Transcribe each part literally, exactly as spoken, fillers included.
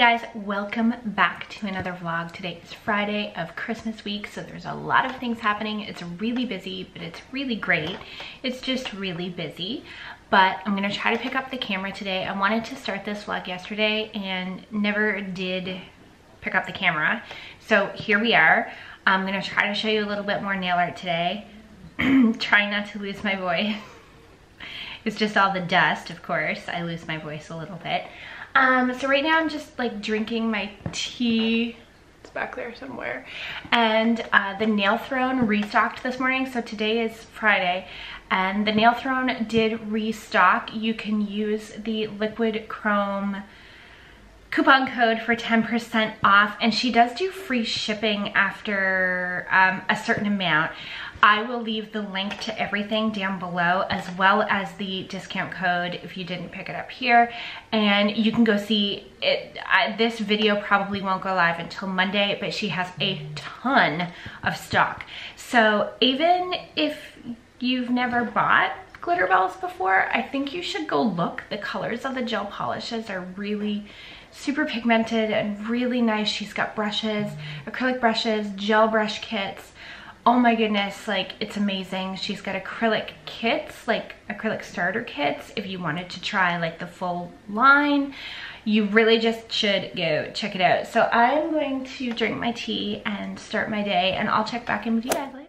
guys, welcome back to another vlog. Today is Friday of Christmas week, so there's a lot of things happening. It's really busy, but it's really great. It's just really busy, but I'm gonna try to pick up the camera today. I wanted to start this vlog yesterday and never did pick up the camera, so here we are. I'm gonna try to show you a little bit more nail art today. Trying not to lose my voice. It's just all the dust, of course. I lose my voice a little bit. Um, so right now I'm just like drinking my tea. It's back there somewhere. And uh, the Nail Throne restocked this morning. So today is Friday. And the Nail Throne did restock. You can use the Liquid Chrome coupon code for ten percent off. And she does do free shipping after um, a certain amount. I will leave the link to everything down below, as well as the discount code if you didn't pick it up here. And you can go see it. I, this video probably won't go live until Monday, but she has a ton of stock. So even if you've never bought Glitterbels before, I think you should go look. The colors of the gel polishes are really super pigmented and really nice. She's got brushes, acrylic brushes, gel brush kits. Oh my goodness, like, it's amazing. She's got acrylic kits, like acrylic starter kits, if you wanted to try like the full line. You really just should go check it out. So I'm going to drink my tea and start my day, and I'll check back in with you guys later.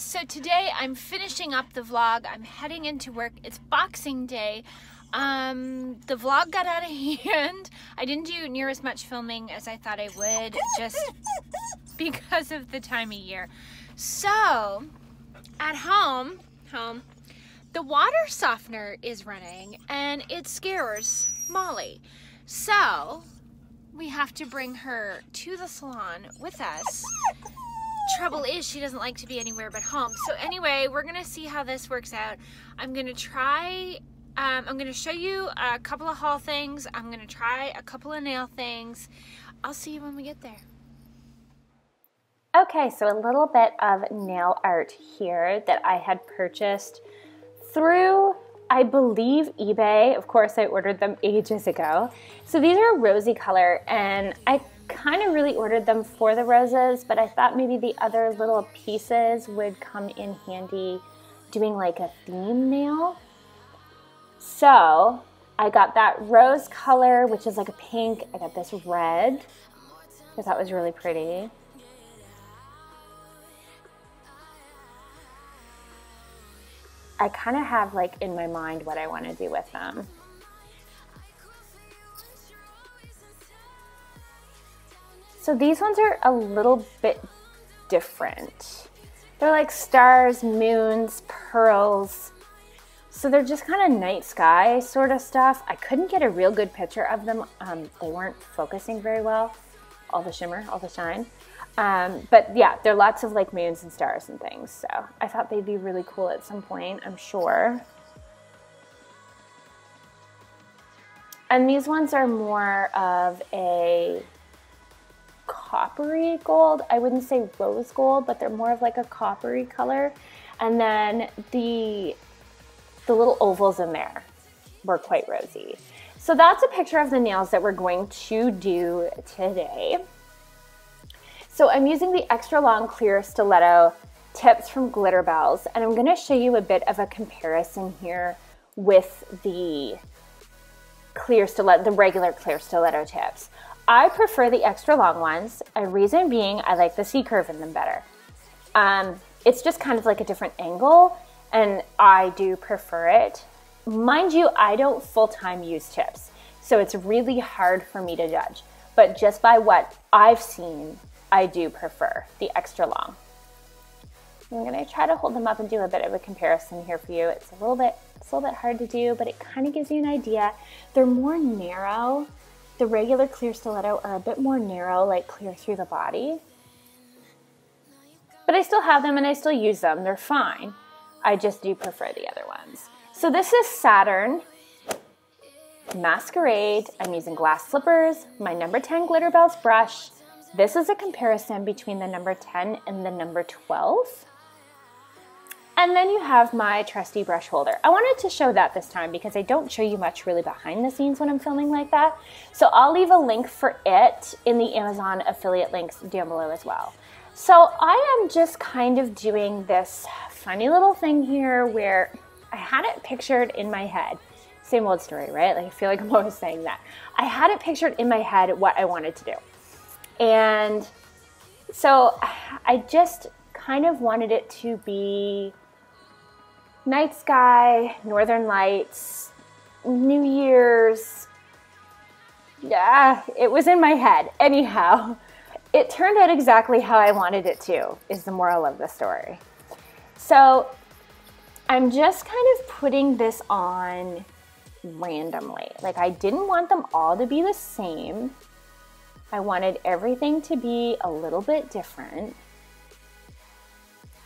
So today I'm finishing up the vlog. I'm heading into work. It's Boxing Day. Um, the vlog got out of hand. I didn't do near as much filming as I thought I would just because of the time of year. So at home, home, the water softener is running and it scares Molly. So we have to bring her to the salon with us. Trouble is she doesn't like to be anywhere but home. So anyway, we're gonna see how this works out. I'm gonna try Um, I'm going to show you a couple of haul things. I'm going to try a couple of nail things. I'll see you when we get there. Okay, so a little bit of nail art here that I had purchased through, I believe, eBay. Of course, I ordered them ages ago. So these are a rosy color, and I kind of really ordered them for the roses, but I thought maybe the other little pieces would come in handy doing like a theme nail. So I got that rose color, which is like a pink. I got this red, because that was really pretty. I kind of have like in my mind what I want to do with them. So these ones are a little bit different. They're like stars, moons, pearls. So they're just kind of night sky sort of stuff. I couldn't get a real good picture of them. Um, they weren't focusing very well. All the shimmer, all the shine. Um, but yeah, there are lots of like moons and stars and things. So I thought they'd be really cool at some point, I'm sure. And these ones are more of a coppery gold. I wouldn't say rose gold, but they're more of like a coppery color. And then the The little ovals in there were quite rosy. So that's a picture of the nails that we're going to do today. So I'm using the extra long clear stiletto tips from Glitterbels, and I'm gonna show you a bit of a comparison here with the clear stiletto, the regular clear stiletto tips. I prefer the extra long ones, and reason being I like the C curve in them better. Um, it's just kind of like a different angle, and I do prefer it. Mind you, I don't full-time use tips, so it's really hard for me to judge. But just by what I've seen, I do prefer the extra long. I'm gonna try to hold them up and do a bit of a comparison here for you. It's a little bit, it's a little bit hard to do, but it kind of gives you an idea. They're more narrow. The regular clear stiletto are a bit more narrow, like clear through the body. But I still have them and I still use them, they're fine. I just do prefer the other ones. So this is Saturn, Masquerade. I'm using glass slippers, my number ten Glitterbels brush. This is a comparison between the number ten and the number twelve. And then you have my trusty brush holder. I wanted to show that this time because I don't show you much really behind the scenes when I'm filming like that. So I'll leave a link for it in the Amazon affiliate links down below as well. So I am just kind of doing this funny little thing here where I had it pictured in my head. Same old story, right? Like I feel like I'm always saying that. I had it pictured in my head what I wanted to do. And so I just kind of wanted it to be night sky, northern lights, New Year's. Yeah, it was in my head. Anyhow. It turned out exactly how I wanted it to, is the moral of the story. So I'm just kind of putting this on randomly. Like I didn't want them all to be the same. I wanted everything to be a little bit different,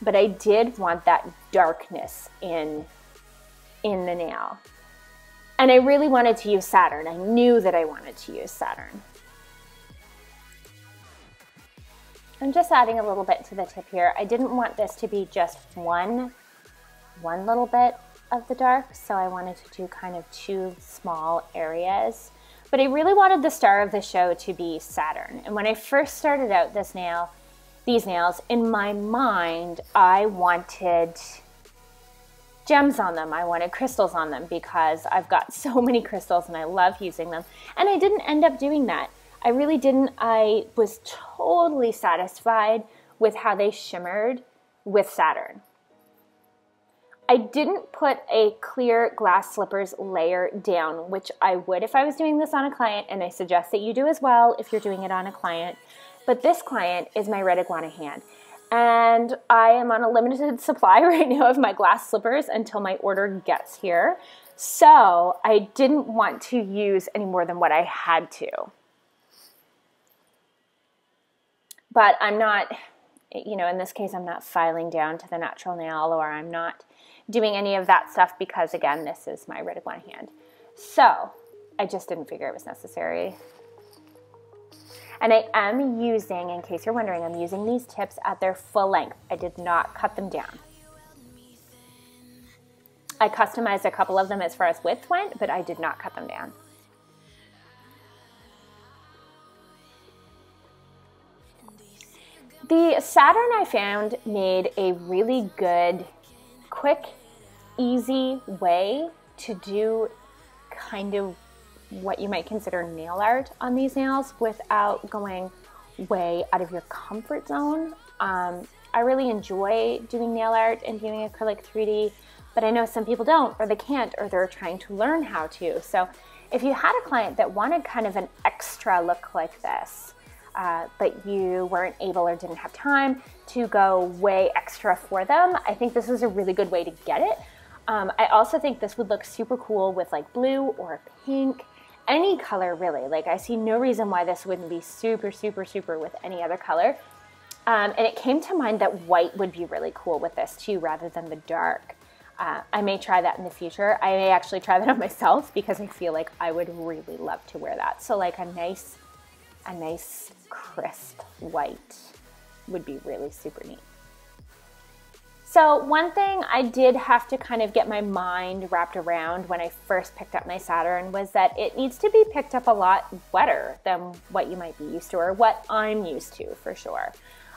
but I did want that darkness in, in the nail. And I really wanted to use Saturn. I knew that I wanted to use Saturn. I'm just adding a little bit to the tip here. I didn't want this to be just one, one little bit of the dark, so I wanted to do kind of two small areas. But I really wanted the star of the show to be Saturn. And when I first started out this nail, these nails, in my mind, I wanted gems on them. I wanted crystals on them because I've got so many crystals and I love using them. And I didn't end up doing that. I really didn't. I was totally satisfied with how they shimmered with Saturn. I didn't put a clear glass slippers layer down, which I would if I was doing this on a client, and I suggest that you do as well if you're doing it on a client. But this client is my red iguana hand, and I am on a limited supply right now of my glass slippers until my order gets here. So I didn't want to use any more than what I had to. But I'm not, you know, in this case, I'm not filing down to the natural nail, or I'm not doing any of that stuff because, again, this is my red iguana hand. So I just didn't figure it was necessary. And I am using, in case you're wondering, I'm using these tips at their full length. I did not cut them down. I customized a couple of them as far as width went, but I did not cut them down. The Saturn I found made a really good, quick, easy way to do kind of what you might consider nail art on these nails without going way out of your comfort zone. Um, I really enjoy doing nail art and doing acrylic three D, but I know some people don't, or they can't, or they're trying to learn how to. So if you had a client that wanted kind of an extra look like this, Uh, but you weren't able or didn't have time to go way extra for them, I think this is a really good way to get it. Um, I also think this would look super cool with like blue or pink, any color really. Like I see no reason why this wouldn't be super, super, super with any other color. Um, and it came to mind that white would be really cool with this too, rather than the dark. Uh, I may try that in the future. I may actually try that on myself because I feel like I would really love to wear that. So like a nice, a nice crisp white would be really super neat. So one thing I did have to kind of get my mind wrapped around when I first picked up my Saturn was that it needs to be picked up a lot wetter than what you might be used to, or what I'm used to for sure.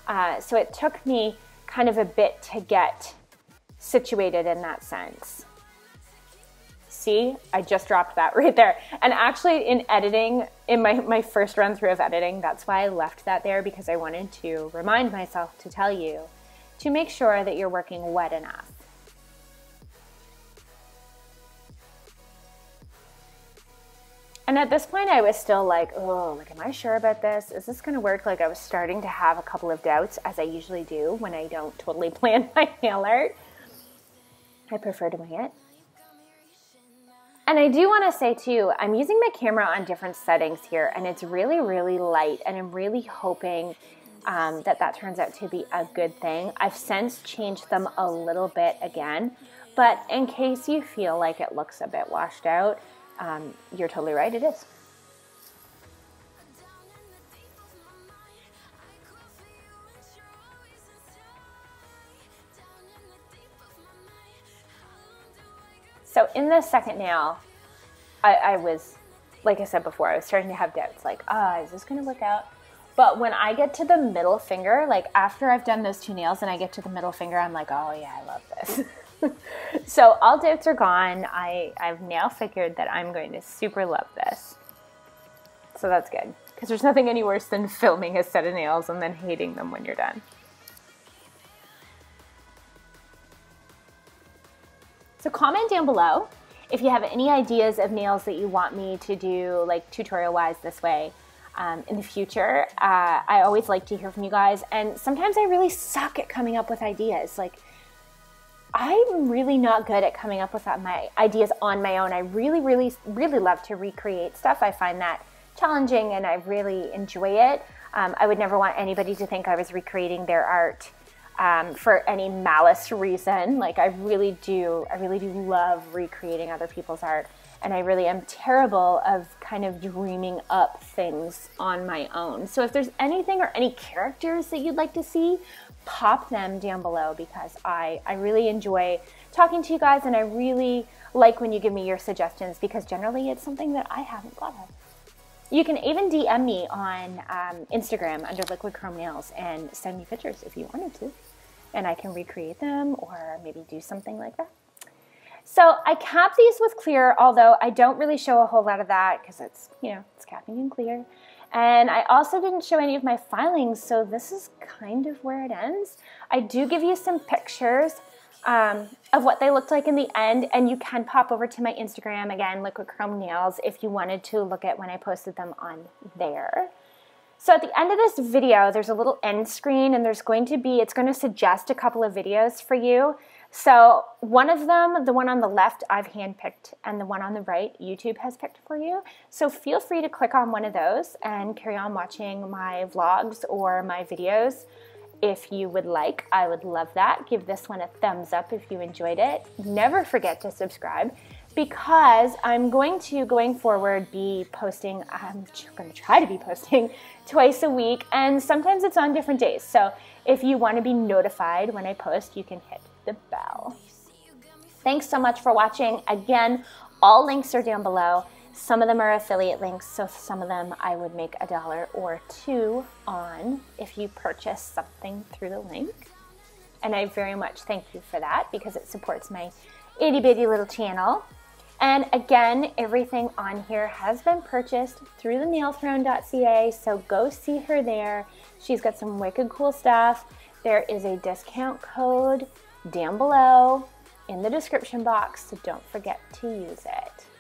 Uh, so it took me kind of a bit to get situated in that sense. See, I just dropped that right there. And actually in editing, in my, my first run through of editing, that's why I left that there, because I wanted to remind myself to tell you to make sure that you're working wet enough. And at this point I was still like, oh, like, am I sure about this? Is this gonna work? Like I was starting to have a couple of doubts, as I usually do when I don't totally plan my nail art. I prefer doing it. And I do want to say too, I'm using my camera on different settings here, and it's really, really light, and I'm really hoping um, that that turns out to be a good thing. I've since changed them a little bit again, but in case you feel like it looks a bit washed out, um, you're totally right, it is. So in this second nail, I, I was, like I said before, I was starting to have doubts, like, ah, oh, is this gonna work out? But when I get to the middle finger, like after I've done those two nails and I get to the middle finger, I'm like, oh yeah, I love this. So all doubts are gone. I, I've now figured that I'm going to super love this. So that's good, because there's nothing any worse than filming a set of nails and then hating them when you're done. So comment down below if you have any ideas of nails that you want me to do, like tutorial-wise this way, um, in the future. Uh, I always like to hear from you guys, and sometimes I really suck at coming up with ideas. Like, I'm really not good at coming up with my ideas on my own. I really, really, really love to recreate stuff. I find that challenging, and I really enjoy it. Um, I would never want anybody to think I was recreating their art Um, for any malice reason. Like I really do, I really do love recreating other people's art, and I really am terrible of kind of dreaming up things on my own. So if there's anything or any characters that you'd like to see, pop them down below, because I, I really enjoy talking to you guys, and I really like when you give me your suggestions, because generally it's something that I haven't thought of. You can even D M me on um, Instagram under Liquid Chrome Nails and send me pictures if you wanted to, and I can recreate them or maybe do something like that. So I cap these with clear, although I don't really show a whole lot of that because it's, you know, it's capping in clear. And I also didn't show any of my filings, so this is kind of where it ends. I do give you some pictures um, of what they looked like in the end, and you can pop over to my Instagram, again, Liquid Chrome Nails, if you wanted to look at when I posted them on there. So at the end of this video, there's a little end screen, and there's going to be, it's going to suggest a couple of videos for you. So one of them, the one on the left, I've handpicked, and the one on the right, YouTube has picked for you. So feel free to click on one of those and carry on watching my vlogs or my videos if you would like. I would love that. Give this one a thumbs up if you enjoyed it. Never forget to subscribe, because I'm going to, going forward, be posting, I'm going to try to be posting twice a week, and sometimes it's on different days. So if you want to be notified when I post, you can hit the bell. Thanks so much for watching. Again, all links are down below. Some of them are affiliate links, so some of them I would make a dollar or two on if you purchase something through the link. And I very much thank you for that, because it supports my itty bitty little channel. And again, everything on here has been purchased through the nail throne dot c a, so go see her there. She's got some wicked cool stuff. There is a discount code down below in the description box, so don't forget to use it.